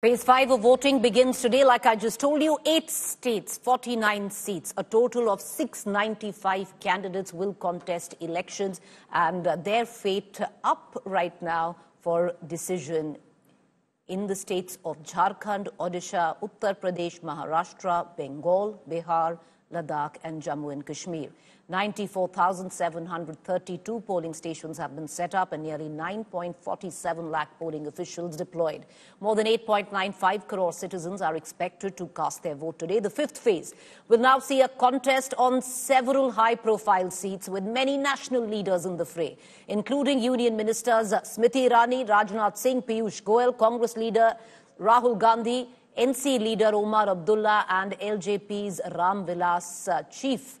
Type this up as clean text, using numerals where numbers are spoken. Phase 5 of voting begins today. Like I just told you, 8 states, 49 seats. A total of 695 candidates will contest elections, and their fate up right now for decision in the states of Jharkhand, Odisha, Uttar Pradesh, Maharashtra, Bengal, Bihar, Ladakh and Jammu and Kashmir. 94,732 polling stations have been set up and nearly 9.47 lakh polling officials deployed. More than 8.95 crore citizens are expected to cast their vote today. The fifth phase will now see a contest on several high-profile seats with many national leaders in the fray, including Union Ministers Smriti Irani, Rajnath Singh, Piyush Goel, Congress leader Rahul Gandhi, NC leader Omar Abdullah and LJP's Ram Vilas, chief